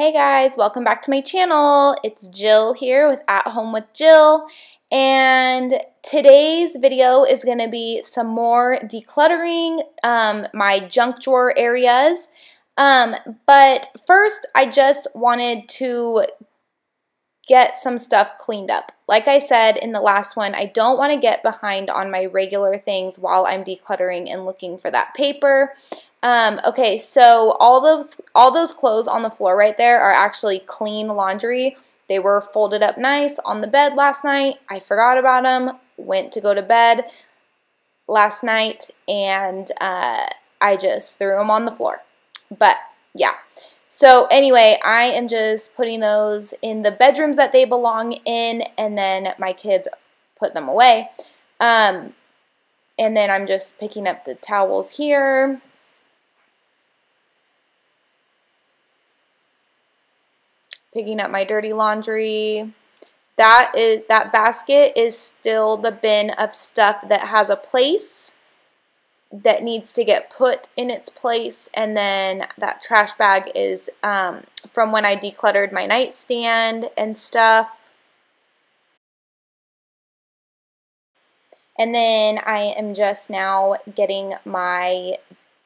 Hey guys, welcome back to my channel. It's Jill here with At Home with Jill, and today's video is going to be some more decluttering my junk drawer areas. But first, I just wanted to get some stuff cleaned up. Like I said in the last one, I don't want to get behind on my regular things while I'm decluttering and looking for that paper. Okay, so all those clothes on the floor right there are actually clean laundry. They were folded up nice on the bed last night. I forgot about them, went to go to bed last night, and I just threw them on the floor. But yeah, so anyway, I am just putting those in the bedrooms that they belong in, and then my kids put them away. And then I'm just picking up the towels here. Picking up my dirty laundry. That basket is still the bin of stuff that has a place that needs to get put in its place, and then that trash bag is from when I decluttered my nightstand and stuff. And then I am just now getting my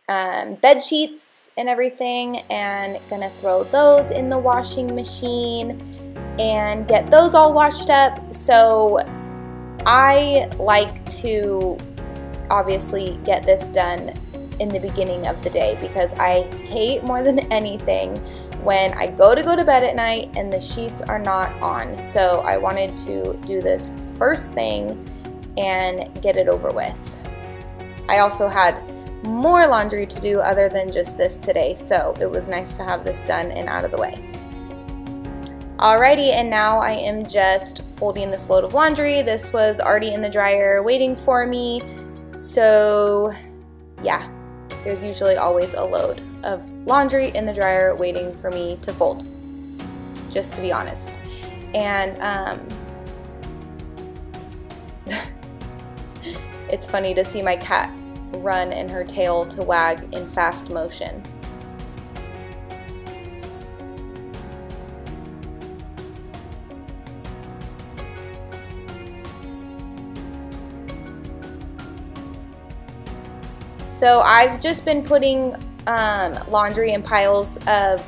bed sheets and everything, and gonna throw those in the washing machine and get those all washed up. So I like to obviously get this done in the beginning of the day, because I hate more than anything when I go to bed at night and the sheets are not on. So I wanted to do this first thing and get it over with. I also had more laundry to do other than just this today, so it was nice to have this done and out of the way. Alrighty, and now I am just folding this load of laundry. This was already in the dryer waiting for me, so yeah, there's usually always a load of laundry in the dryer waiting for me to fold, just to be honest. And it's funny to see my cat run and her tail to wag in fast motion. So I've just been putting laundry in piles of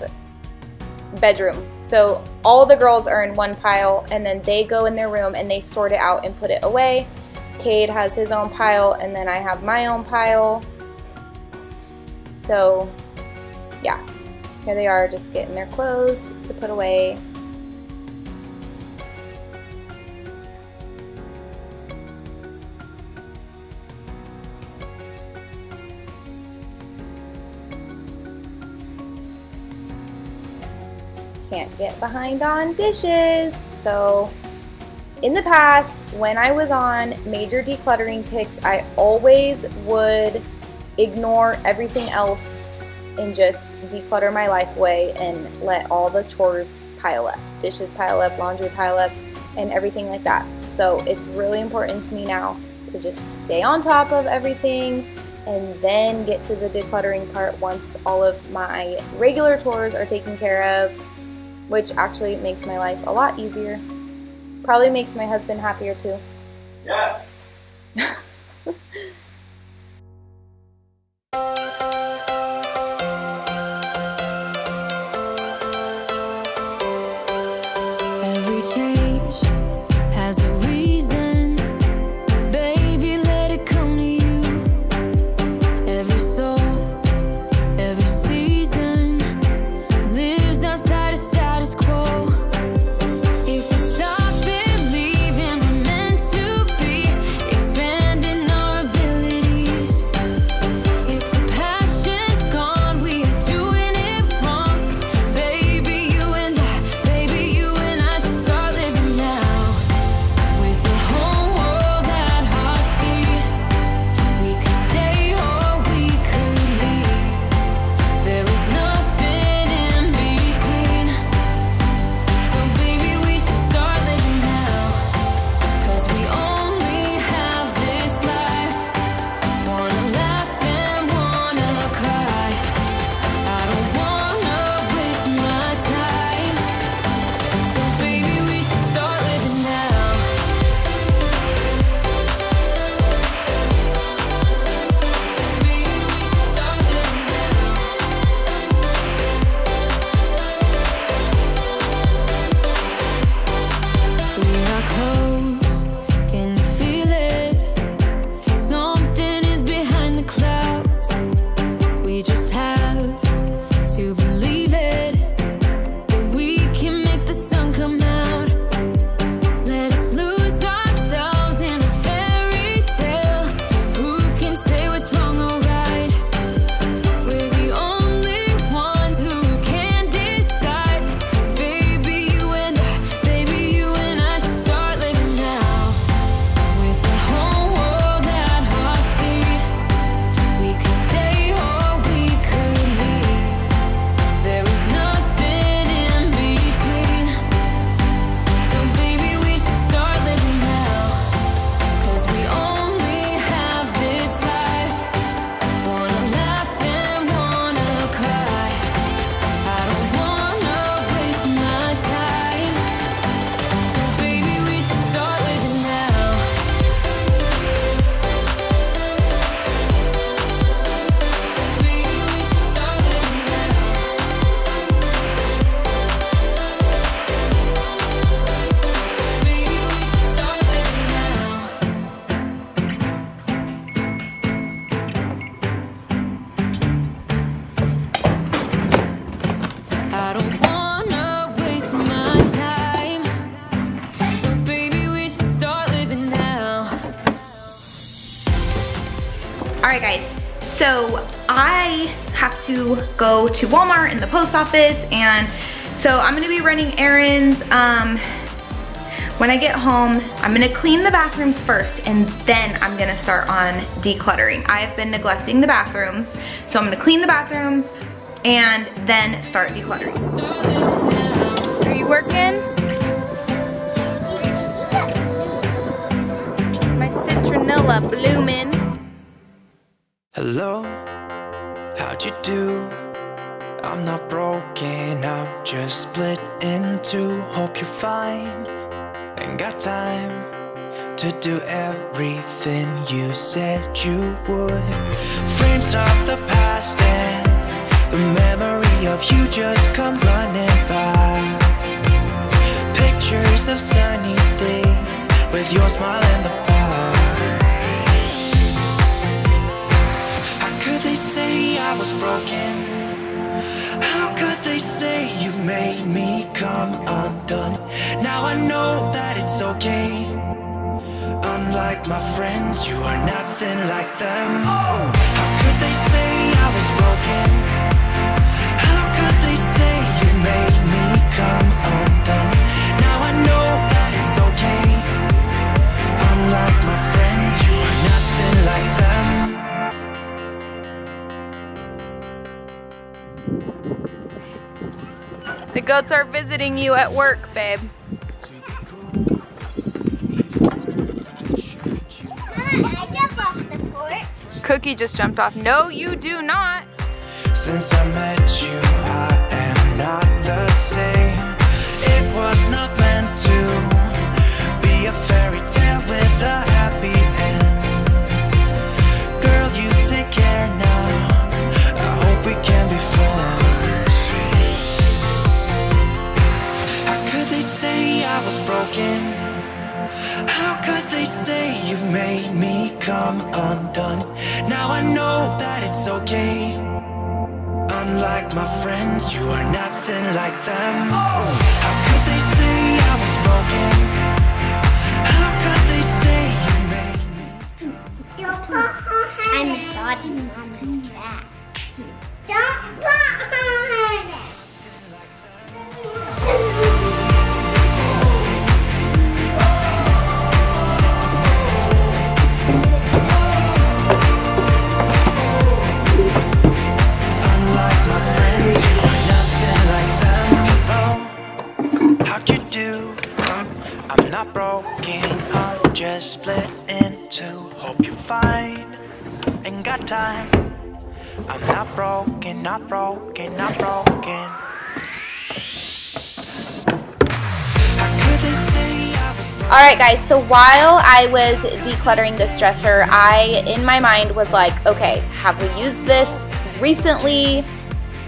bedroom. So all the girls are in one pile, and then they go in their room and they sort it out and put it away. Cade has his own pile, and then I have my own pile. So yeah, here they are just getting their clothes to put away. Can't get behind on dishes, so in the past, when I was on major decluttering kicks, I always would ignore everything else and just declutter my life away and let all the chores pile up. Dishes pile up, laundry pile up, and everything like that. So it's really important to me now to just stay on top of everything and then get to the decluttering part once all of my regular chores are taken care of, which actually makes my life a lot easier. Probably makes my husband happier too. Yes. Every change has a reason. Baby, let it come to you. Every soul, every season lives outside of status quo. So I have to go to Walmart and the post office, and so I'm gonna be running errands. When I get home, I'm gonna clean the bathrooms first, and then I'm gonna start on decluttering. I've been neglecting the bathrooms, so I'm gonna clean the bathrooms and then start decluttering. Are you working? My citronella blooming. Hello, how'd you do? I'm not broken, I'm just split in two. Hope you're fine, ain't got time to do everything you said you would. Frames of the past and the memory of you just come running by. Pictures of sunny days with your smile and the bar. They say I was broken. How could they say you made me come undone? Now I know that it's okay. Unlike my friends, you are nothing like them. How could they say I was broken? How could they say you made me come undone? Now I know that it's okay. Unlike my friends, you are nothing like them. The goats are visiting you at work, babe. I jump off the porch. Cookie just jumped off. No, you do not. Since I met you, I am not the same. It was not meant to be a fairy tale with a happy end. Girl, you take care now. I hope we can be friends. Say I was broken. How could they say you made me come undone? Now I know that it's okay. Unlike my friends, you are nothing like them. How could they say I was broken? How could they say you made me come undone? I'm sorry, Mama's back. Don't put her back. I'm not broken, I'm just split in two. Hope you're fine, ain't got time. I'm not broken, not broken, not broken. Alright guys, so while I was decluttering this dresser, I, in my mind, was like, okay, have we used this recently?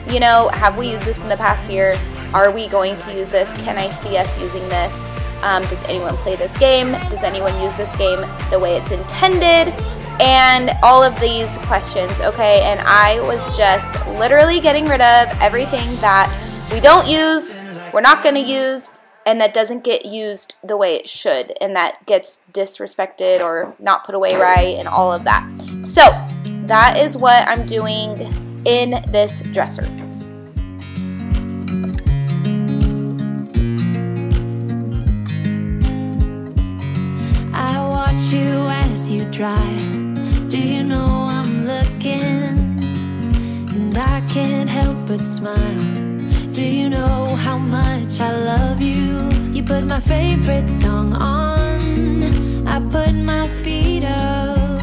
You know, have we used this in the past year? Are we going to use this? Can I see us using this? Does anyone play this game? Does anyone use this game the way it's intended? And all of these questions, okay? And I was just literally getting rid of everything that we don't use, we're not gonna use, and that doesn't get used the way it should, and that gets disrespected or not put away right and all of that. So that is what I'm doing in this dresser. You as you drive, do you know I'm looking, and I can't help but smile. Do you know how much I love you? You put my favorite song on, I put my feet up,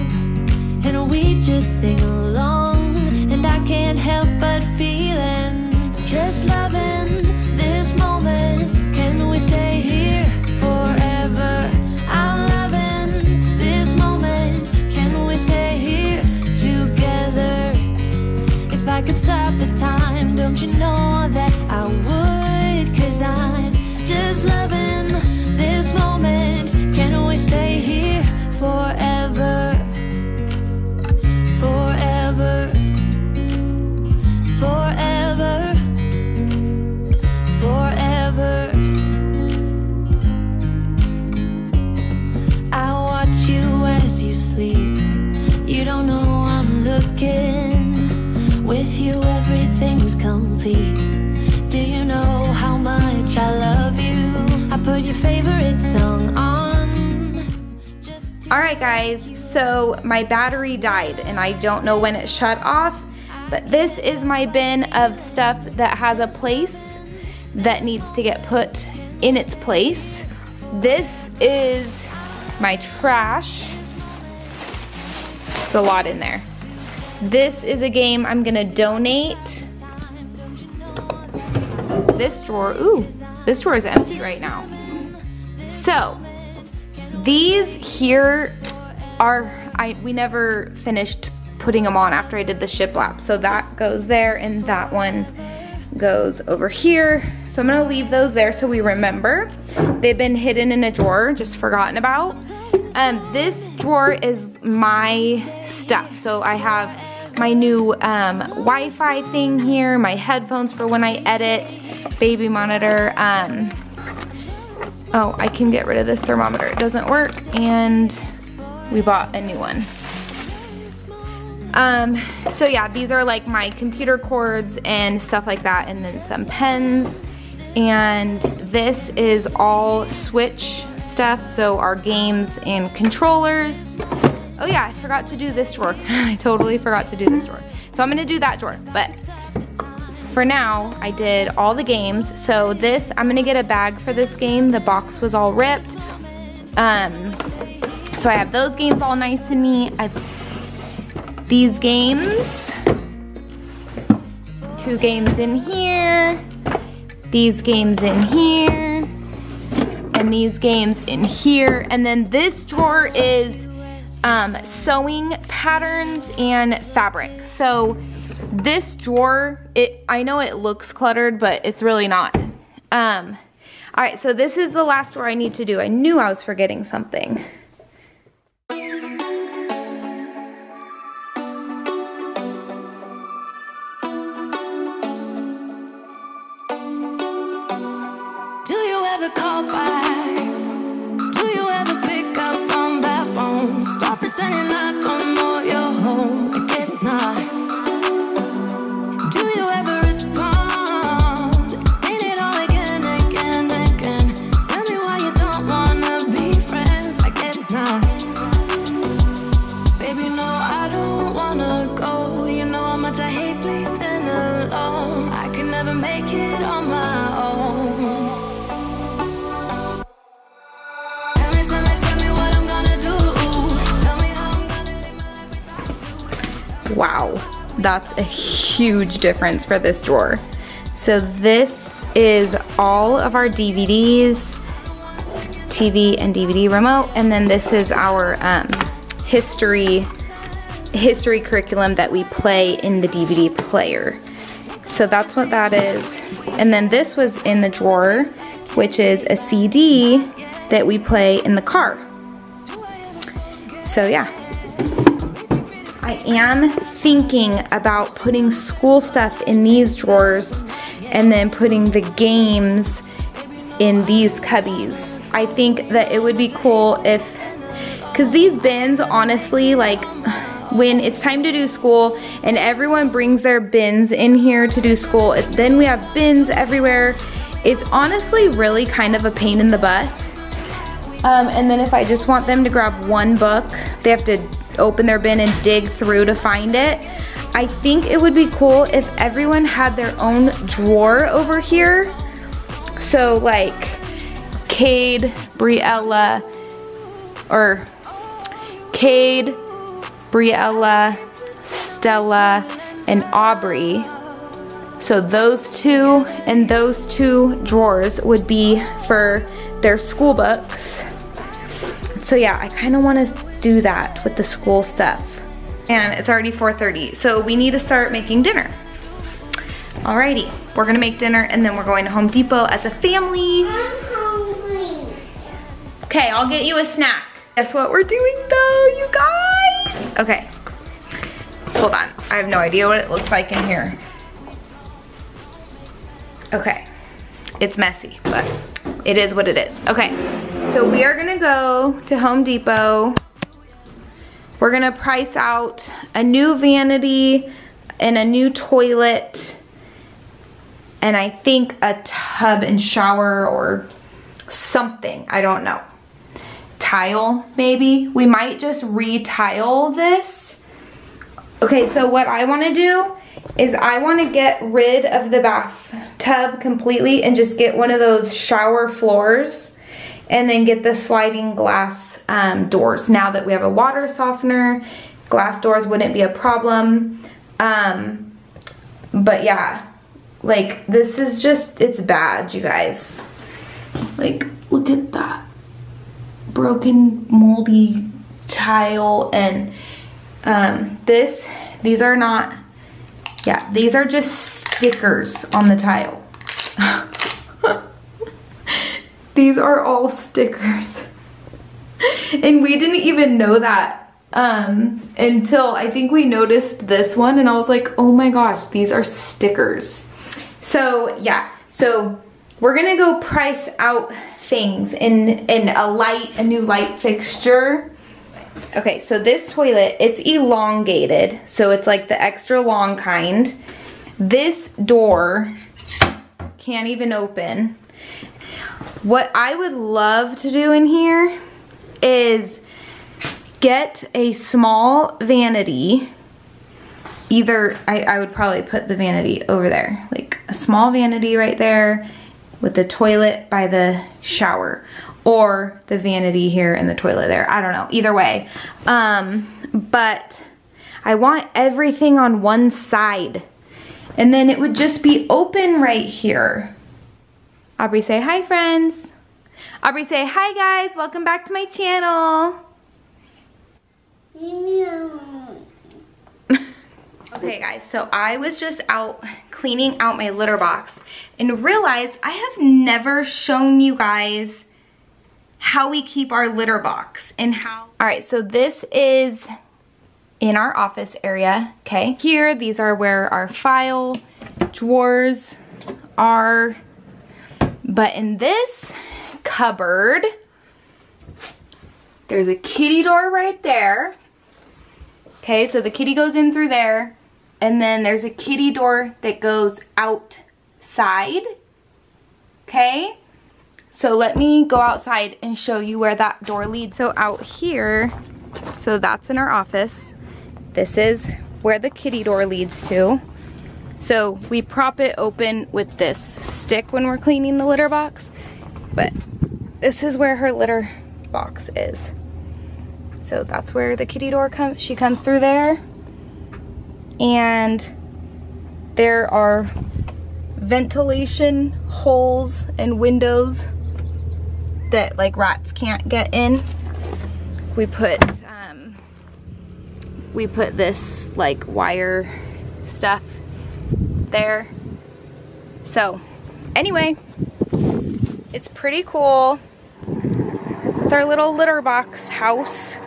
and we just sing along, and I can't help but feeling, just loving this moment. Can we stay here forever? I'm I could stop the time, don't you know that I would? 'Cause I'm just loving this moment. Can we stay here forever? Forever. with you everything's complete. Do you know how much I love you? I put your favorite song on. Alright guys, so my battery died and I don't know when it shut off, but this is my bin of stuff that has a place that needs to get put in its place. This is my trash. It's a lot in there. This is a game I'm gonna donate. This drawer, ooh, this drawer is empty right now. So, these here are, we never finished putting them on after I did the shiplap. So that goes there and that one goes over here. So I'm gonna leave those there so we remember. They've been hidden in a drawer, just forgotten about. This drawer is my stuff. So I have my new Wi-Fi thing here, my headphones for when I edit, baby monitor. Oh, I can get rid of this thermometer. It doesn't work, and we bought a new one. So yeah, these are like my computer cords and stuff like that, and then some pens. And this is all Switch stuff, so our games and controllers. Oh yeah, I forgot to do this drawer. I totally forgot to do this drawer. So I'm gonna do that drawer, but for now, I did all the games. So this, I'm gonna get a bag for this game. The box was all ripped. So I have those games all nice and neat. I've these games, 2 games in here, these games in here, and these games in here. And then this drawer is sewing patterns and fabric. So this drawer, I know it looks cluttered, but it's really not. All right, so this is the last drawer I need to do. I knew I was forgetting something. Wow, that's a huge difference for this drawer. So this is all of our DVDs, TV and DVD remote, and then this is our history curriculum that we play in the DVD player. So that's what that is. And then this was in the drawer, which is a CD that we play in the car. So yeah. I am thinking about putting school stuff in these drawers and then putting the games in these cubbies. I think that it would be cool if, because these bins, honestly, like when it's time to do school and everyone brings their bins in here to do school, then we have bins everywhere. It's honestly really kind of a pain in the butt. And then if I just want them to grab one book, they have to open their bin and dig through to find it. I think it would be cool if everyone had their own drawer over here. So like Cade, Briella, or Cade, Briella, Stella, and Aubrey. So those two drawers would be for their school books. So yeah, I kind of want to do that with the school stuff. And it's already 4:30, so we need to start making dinner. Alrighty, we're gonna make dinner and then we're going to Home Depot as a family. I'm hungry. Okay, I'll get you a snack. Guess what we're doing though, you guys? Okay, hold on. I have no idea what it looks like in here. Okay, it's messy, but it is what it is. Okay, so we are gonna go to Home Depot. We're gonna price out a new vanity, and a new toilet, and I think a tub and shower or something, I don't know. Tile, maybe. We might just re-tile this. Okay, so what I wanna do is I wanna get rid of the bathtub completely and just get one of those shower floors and then get the sliding glass doors. Now that we have a water softener, glass doors wouldn't be a problem. But yeah, like this is just, it's bad, you guys. Like, look at that broken, moldy tile, and these are not, yeah, these are just stickers on the tile. These are all stickers. And we didn't even know that until I think we noticed this one, and I was like, oh my gosh, these are stickers. So yeah, so we're gonna go price out things in a new light fixture. Okay, so this toilet, it's elongated, so it's like the extra long kind. This door can't even open. What I would love to do in here is get a small vanity. Either, I would probably put the vanity over there, like a small vanity right there with the toilet by the shower, or the vanity here and the toilet there. I don't know, either way. But I want everything on one side, and then it would just be open right here. Aubrey, say hi, friends. Aubrey, say hi, guys. Welcome back to my channel. Okay, guys, so I was just out cleaning out my litter box and realized I have never shown you guys how we keep our litter box and how... All right, so this is in our office area, okay? Here, these are where our file drawers are. But in this cupboard, there's a kitty door right there. Okay, so the kitty goes in through there, and then there's a kitty door that goes outside. Okay, so let me go outside and show you where that door leads. So out here, so that's in our office. This is where the kitty door leads to. So we prop it open with this stick when we're cleaning the litter box, but this is where her litter box is. So that's where the kitty door comes, she comes through there. And there are ventilation holes and windows that like rats can't get in. We put this like wire stuff there. So anyway, it's pretty cool. It's our little litter box house.